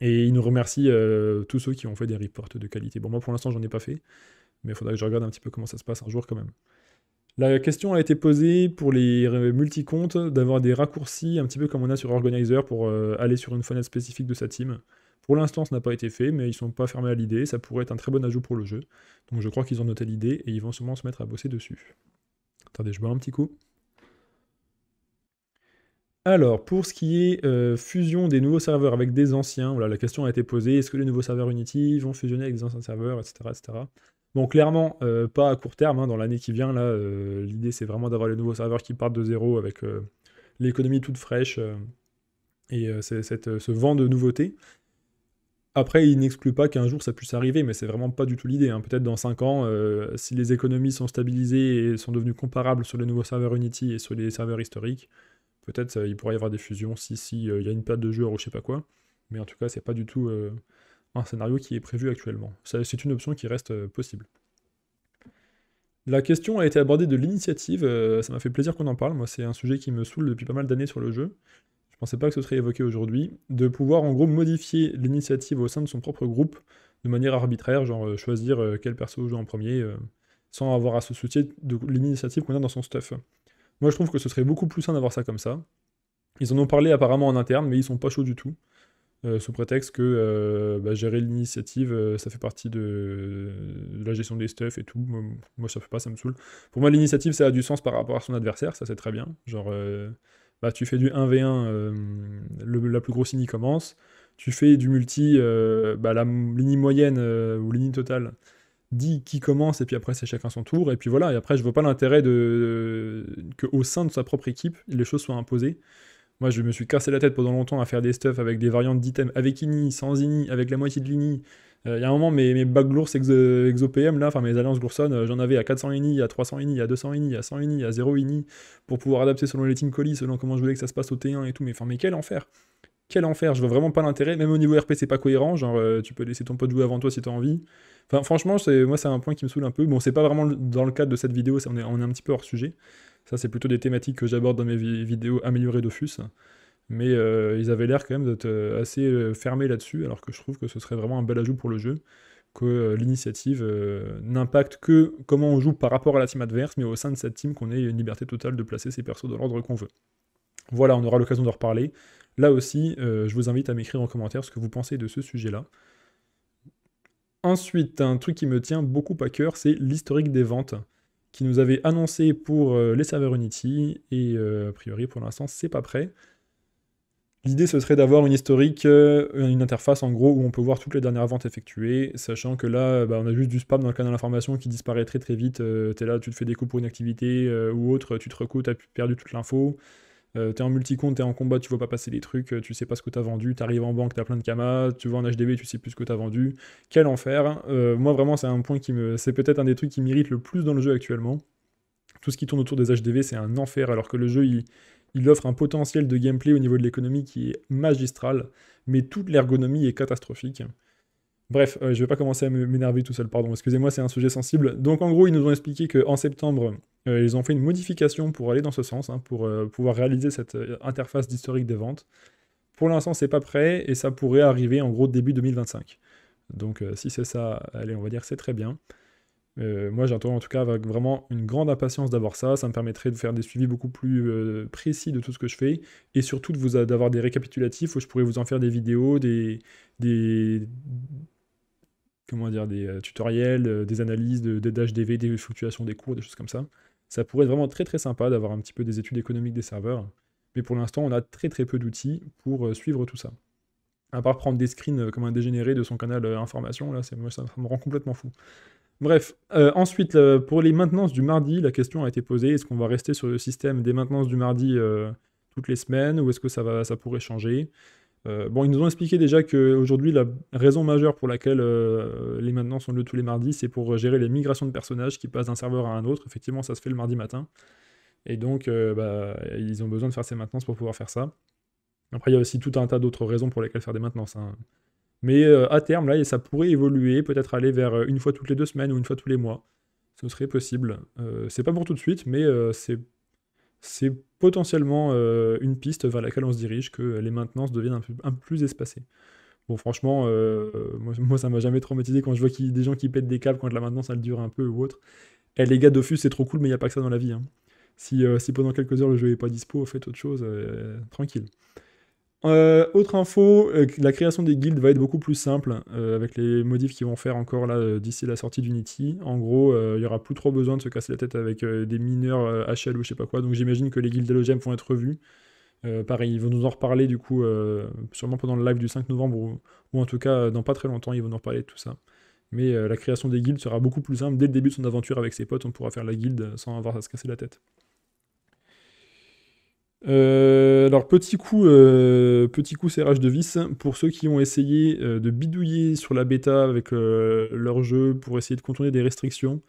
Et il nous remercie euh, tous ceux qui ont fait des reports de qualité. Bon, moi pour l'instant j'en ai pas fait, mais il faudra que je regarde un petit peu comment ça se passe un jour quand même. La question a été posée pour les multi-comptes d'avoir des raccourcis, un petit peu comme on a sur Organizer, pour euh, aller sur une fenêtre spécifique de sa team. Pour l'instant, ça n'a pas été fait, mais ils ne sont pas fermés à l'idée. Ça pourrait être un très bon ajout pour le jeu. Donc je crois qu'ils ont noté l'idée et ils vont sûrement se mettre à bosser dessus. Attendez, je bois un petit coup. Alors, pour ce qui est euh, fusion des nouveaux serveurs avec des anciens, voilà, la question a été posée, est-ce que les nouveaux serveurs Unity vont fusionner avec des anciens serveurs, et cetera et cetera. Bon, clairement, euh, pas à court terme, hein, dans l'année qui vient, là, euh, l'idée c'est vraiment d'avoir les nouveaux serveurs qui partent de zéro avec euh, l'économie toute fraîche euh, et euh, cette, euh, ce vent de nouveautés. Après, il n'exclut pas qu'un jour ça puisse arriver, mais c'est vraiment pas du tout l'idée, hein. Peut-être dans cinq ans, euh, si les économies sont stabilisées et sont devenues comparables sur les nouveaux serveurs Unity et sur les serveurs historiques, peut-être euh, il pourrait y avoir des fusions si si, euh, y a une période de joueurs ou je sais pas quoi. Mais en tout cas, c'est pas du tout euh, un scénario qui est prévu actuellement. C'est une option qui reste euh, possible. La question a été abordée de l'initiative, euh, ça m'a fait plaisir qu'on en parle. Moi, c'est un sujet qui me saoule depuis pas mal d'années sur le jeu. Je ne pensais pas que ce serait évoqué aujourd'hui, de pouvoir en gros modifier l'initiative au sein de son propre groupe de manière arbitraire, genre choisir quel perso joue en premier, euh, sans avoir à se soucier de l'initiative qu'on a dans son stuff. Moi je trouve que ce serait beaucoup plus sain d'avoir ça comme ça. Ils en ont parlé apparemment en interne, mais ils sont pas chauds du tout, euh, sous prétexte que euh, bah, gérer l'initiative, euh, ça fait partie de... de la gestion des stuffs et tout. Moi, moi ça fait pas, ça me saoule. Pour moi l'initiative ça a du sens par rapport à son adversaire, ça c'est très bien, genre... Euh... Bah, tu fais du un v un, euh, le, la plus grosse ligne commence, tu fais du multi, euh, bah, la ligne moyenne euh, ou ligne totale dit qui commence, et puis après c'est chacun son tour, et puis voilà, et après je vois pas l'intérêt de, de, qu'au sein de sa propre équipe, les choses soient imposées. Moi je me suis cassé la tête pendant longtemps à faire des stuffs avec des variantes d'items, avec ini, sans ini, avec la moitié de l'ini. Il euh, y a un moment, mes, mes bacs lours exo, exo P M, là, enfin mes alliances gloursonnes, euh, j'en avais à quatre cents ini, à trois cents ini, à deux cents ini, à cent ini, à zéro ini, pour pouvoir adapter selon les teams colis, selon comment je voulais que ça se passe au T un et tout, mais enfin, mais quel enfer Quel enfer, je vois vraiment pas l'intérêt, même au niveau R P c'est pas cohérent, genre euh, tu peux laisser ton pote jouer avant toi si t'as envie. Enfin franchement, moi c'est un point qui me saoule un peu, bon c'est pas vraiment dans le cadre de cette vidéo, on est, on est un petit peu hors sujet, ça c'est plutôt des thématiques que j'aborde dans mes vi vidéos améliorées Dofus. Mais euh, ils avaient l'air quand même d'être euh, assez euh, fermés là-dessus, alors que je trouve que ce serait vraiment un bel ajout pour le jeu, que euh, l'initiative euh, n'impacte que comment on joue par rapport à la team adverse, mais au sein de cette team qu'on ait une liberté totale de placer ses persos dans l'ordre qu'on veut. Voilà, on aura l'occasion d'en reparler. Là aussi, euh, je vous invite à m'écrire en commentaire ce que vous pensez de ce sujet-là. Ensuite, un truc qui me tient beaucoup à cœur, c'est l'historique des ventes, qui nous avait annoncé pour euh, les serveurs Unity, et euh, a priori pour l'instant c'est pas prêt. L'idée ce serait d'avoir une historique, une interface en gros où on peut voir toutes les dernières ventes effectuées, sachant que là bah, on a juste du spam dans le canal d'information qui disparaît très très vite, euh, t'es là, tu te fais des coups pour une activité euh, ou autre, tu te recoues, t'as perdu toute l'info, euh, t'es en multi-compte, t'es en combat, tu vois pas passer les trucs, tu sais pas ce que t'as vendu, t'arrives en banque, t'as plein de kamas, tu vas en H D B, tu sais plus ce que t'as vendu, quel enfer. euh, Moi vraiment c'est un point qui me... c'est peut-être un des trucs qui m'irrite le plus dans le jeu actuellement. Tout ce qui tourne autour des H D V c'est un enfer, alors que le jeu il... Il offre un potentiel de gameplay au niveau de l'économie qui est magistral, mais toute l'ergonomie est catastrophique. Bref, euh, je vais pas commencer à m'énerver tout seul, pardon, excusez-moi, c'est un sujet sensible. Donc en gros, ils nous ont expliqué qu'en septembre, euh, ils ont fait une modification pour aller dans ce sens, hein, pour euh, pouvoir réaliser cette euh, interface d'historique des ventes. Pour l'instant, c'est pas prêt, et ça pourrait arriver en gros début deux mille vingt-cinq. Donc euh, si c'est ça, allez, on va dire c'est très bien. Euh, moi j'attends en tout cas avec vraiment une grande impatience d'avoir ça, ça me permettrait de faire des suivis beaucoup plus euh, précis de tout ce que je fais, et surtout d'avoir de des récapitulatifs où je pourrais vous en faire des vidéos, des, des, comment dire, des tutoriels, euh, des analyses d'H D V, de, des fluctuations des cours, des choses comme ça. Ça pourrait être vraiment très très sympa d'avoir un petit peu des études économiques des serveurs, mais pour l'instant on a très très peu d'outils pour euh, suivre tout ça. À part prendre des screens euh, comme un dégénéré de son canal euh, information, là, moi, ça me rend complètement fou. Bref, euh, ensuite, euh, pour les maintenances du mardi, la question a été posée, est-ce qu'on va rester sur le système des maintenances du mardi euh, toutes les semaines, ou est-ce que ça, va, ça pourrait changer? Euh, bon, ils nous ont expliqué déjà qu'aujourd'hui, la raison majeure pour laquelle euh, les maintenances ont lieu tous les mardis, c'est pour gérer les migrations de personnages qui passent d'un serveur à un autre. Effectivement, ça se fait le mardi matin. Et donc, euh, bah, ils ont besoin de faire ces maintenances pour pouvoir faire ça. Après, il y a aussi tout un tas d'autres raisons pour lesquelles faire des maintenances, hein. Mais euh, à terme, là, ça pourrait évoluer, peut-être aller vers une fois toutes les deux semaines ou une fois tous les mois. Ce serait possible. Euh, c'est pas pour tout de suite, mais euh, c'est... c'est potentiellement euh, une piste vers laquelle on se dirige, que les maintenances deviennent un peu, un peu plus espacées. Bon, franchement, euh, moi, moi ça m'a jamais traumatisé quand je vois qu'il, des gens qui pètent des câbles quand la maintenance elle dure un peu ou autre. Eh les gars, Dofus, c'est trop cool, mais il n'y a pas que ça dans la vie, hein. Si, euh, si pendant quelques heures le jeu n'est pas dispo, faites autre chose, euh, tranquille. Euh, autre info, euh, la création des guildes va être beaucoup plus simple, euh, avec les modifs qu'ils vont faire encore là euh, d'ici la sortie d'Unity. En gros, il euh, n'y aura plus trop besoin de se casser la tête avec euh, des mineurs euh, H L ou je sais pas quoi, donc j'imagine que les guildes d'Halogem vont être revues. Euh, pareil, ils vont nous en reparler du coup, euh, sûrement pendant le live du cinq novembre, ou, ou en tout cas dans pas très longtemps, ils vont nous reparler de tout ça. Mais euh, la création des guildes sera beaucoup plus simple, dès le début de son aventure avec ses potes, on pourra faire la guilde sans avoir à se casser la tête. Euh, alors petit coup, euh, petit coup serrage de vis pour ceux qui ont essayé euh, de bidouiller sur la bêta avec euh, leur jeu pour essayer de contourner des restrictions.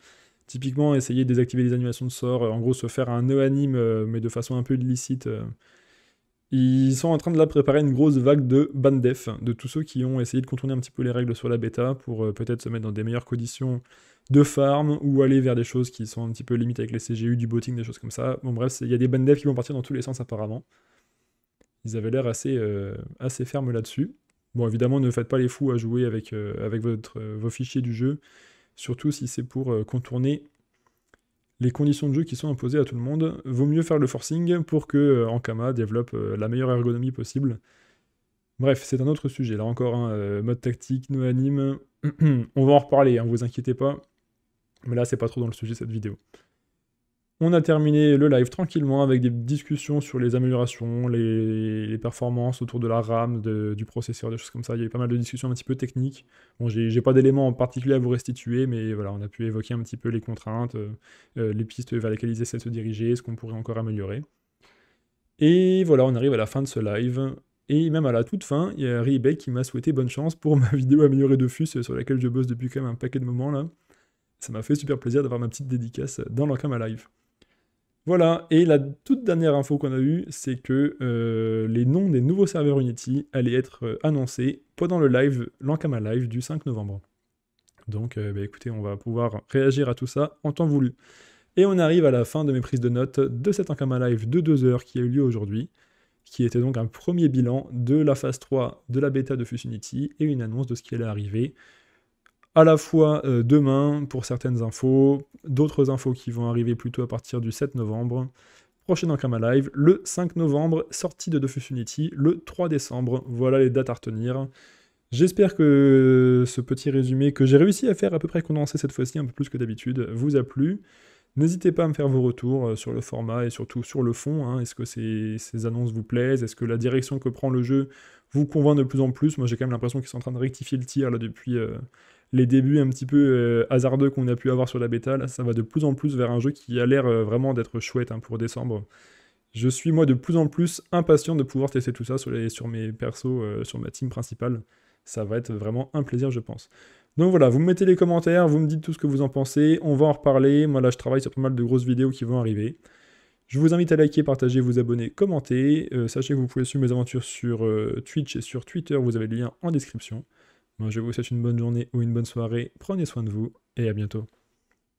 Typiquement, essayer de désactiver les animations de sorts, euh, en gros se faire un nœud anime euh, mais de façon un peu illicite. Euh. Ils sont en train de là préparer une grosse vague de bandef de tous ceux qui ont essayé de contourner un petit peu les règles sur la bêta pour euh, peut-être se mettre dans des meilleures conditions de farm, ou aller vers des choses qui sont un petit peu limites avec les C G U, du botting, des choses comme ça. Bon bref, il y a des bandevs qui vont partir dans tous les sens apparemment. Ils avaient l'air assez, euh, assez fermes là-dessus. Bon, évidemment, ne faites pas les fous à jouer avec, euh, avec votre, euh, vos fichiers du jeu, surtout si c'est pour euh, contourner les conditions de jeu qui sont imposées à tout le monde. Vaut mieux faire le forcing pour que euh, Ankama développe euh, la meilleure ergonomie possible. Bref, c'est un autre sujet, là encore, hein, euh, mode tactique, no anime, on va en reparler, hein, vous inquiétez pas. Mais là, c'est pas trop dans le sujet, cette vidéo. On a terminé le live tranquillement avec des discussions sur les améliorations, les, les performances autour de la RAM, de, du processeur, des choses comme ça. Il y a eu pas mal de discussions un petit peu techniques. Bon, j'ai pas d'éléments en particulier à vous restituer, mais voilà, on a pu évoquer un petit peu les contraintes, euh, les pistes vers lesquelles ils essaient de se diriger, ce qu'on pourrait encore améliorer. Et voilà, on arrive à la fin de ce live. Et même à la toute fin, il y a Riebeck qui m'a souhaité bonne chance pour ma vidéo améliorée Dofus, sur laquelle je bosse depuis quand même un paquet de moments, là. Ça m'a fait super plaisir d'avoir ma petite dédicace dans l'Ankama Live. Voilà, et la toute dernière info qu'on a eue, c'est que euh, les noms des nouveaux serveurs Unity allaient être annoncés pendant le live, l'Ankama Live du cinq novembre. Donc euh, bah, écoutez, on va pouvoir réagir à tout ça en temps voulu. Et on arrive à la fin de mes prises de notes de cet Ankama Live de deux heures qui a eu lieu aujourd'hui, qui était donc un premier bilan de la phase trois de la bêta de Dofus Unity et une annonce de ce qui allait arriver. À la fois euh, demain pour certaines infos, d'autres infos qui vont arriver plutôt à partir du sept novembre, prochain Ankama Live, le cinq novembre, sortie de Dofus Unity, le trois décembre, voilà les dates à retenir. J'espère que ce petit résumé que j'ai réussi à faire à peu près condensé cette fois-ci, un peu plus que d'habitude, vous a plu. N'hésitez pas à me faire vos retours sur le format et surtout sur le fond, hein. Est-ce que ces, ces annonces vous plaisent? Est-ce que la direction que prend le jeu vous convainc de plus en plus? Moi j'ai quand même l'impression qu'ils sont en train de rectifier le tir là depuis... Euh, les débuts un petit peu euh, hasardeux qu'on a pu avoir sur la bêta, là, ça va de plus en plus vers un jeu qui a l'air euh, vraiment d'être chouette, hein, pour décembre. Je suis, moi, de plus en plus impatient de pouvoir tester tout ça sur, les, sur mes persos, euh, sur ma team principale. Ça va être vraiment un plaisir, je pense. Donc voilà, vous me mettez les commentaires, vous me dites tout ce que vous en pensez, on va en reparler. Moi, là, je travaille sur pas mal de grosses vidéos qui vont arriver. Je vous invite à liker, partager, vous abonner, commenter. Euh, sachez que vous pouvez suivre mes aventures sur euh, Twitch et sur Twitter, vous avez le lien en description. Je vous souhaite une bonne journée ou une bonne soirée, prenez soin de vous et à bientôt.